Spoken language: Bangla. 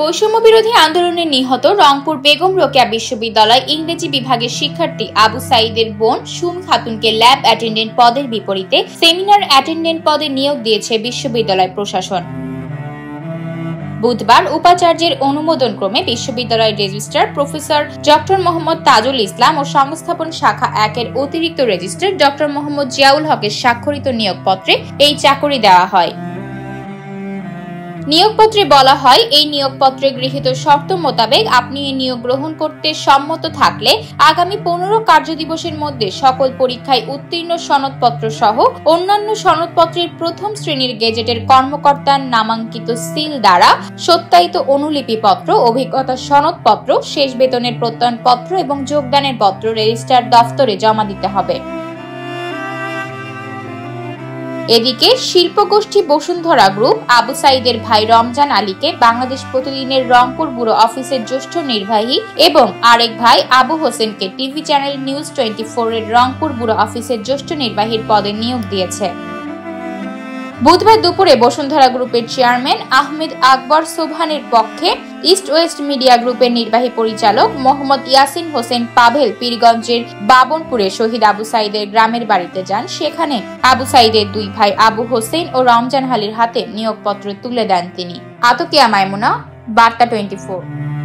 বৈষম্য বিরোধী আন্দোলনে নিহত রংপুর বেগম রোকেয়া বিশ্ববিদ্যালয় ইংরেজি বিভাগের শিক্ষার্থী আবু সাইদের বোন সুম খাতুনকে ল্যাব অ্যাটেন্ডেন্ট পদের বিপরীতে সেমিনার অ্যাটেন্ডেন্ট পদে নিয়োগ দিয়েছে বিশ্ববিদ্যালয় প্রশাসন। বুধবার উপাচার্যের অনুমোদন ক্রমে বিশ্ববিদ্যালয়ের registrar professor doctor Mohammad Tajul Islam ও সংস্থাপন শাখা ১ এর অতিরিক্ত রেজিস্ট্রার ডক্টর মোহাম্মদ জিয়াউল হকের স্বাক্ষরিত নিয়োগপত্রে এই চাকরি দেওয়া হয়। নিয়োগপত্রে বলা হয়, এই নিয়োগপত্রে গৃহীত শর্ত মোতাবেক আপনি এই নিয়োগ গ্রহণ করতে সম্মত থাকলে আগামী 15 কার্যদিবসের মধ্যে সকল পরীক্ষায় উত্তীর্ণ সনদপত্র সহ অন্যান্য সনদপত্রের প্রথম শ্রেণীর গেজেটের কর্মকর্তার নামাঙ্কিত সিল দ্বারা সত্যায়িত অনুলিপিপত্র, অভিজ্ঞতা সনদপত্র, শেষ বেতনের প্রত্যয়নপত্র এবং যোগদানের পত্র রেজিস্ট্রার দফতরে জমা দিতে হবে। এদিকে শিল্পগোষ্ঠী বসুন্ধরা গ্রুপ আবু সাইদের ভাই রমজান আলীকে বাংলাদেশ প্রতিদিনের রংপুর ব্যুরো অফিসের জ্যেষ্ঠ নির্বাহী এবং আরেক ভাই আবু হোসেনকে টিভি চ্যানেল নিউজ 24 এর রংপুর ব্যুরো অফিসের জ্যেষ্ঠ নির্বাহীর পদে নিয়োগ দিয়েছে। বুধবার দুপুরে বসুন্ধরা গ্রুপের চেয়ারম্যান আহমেদ আকবর সোবহানের পক্ষে ইস্ট ওয়েস্ট মিডিয়া গ্রুপের নির্বাহী পরিচালক মোহাম্মদ ইয়াসিন হোসেন পাভেল পীরগঞ্জের বাবনপুরে শহীদ আবু সাইদের গ্রামের বাড়িতে যান। সেখানে আবু সাইদের দুই ভাই আবু হোসেন ও রমজান আলীর হাতে নিয়োগপত্র তুলে দেন তিনি। আতকিয়া, মাইমুনা, বার্তা 24।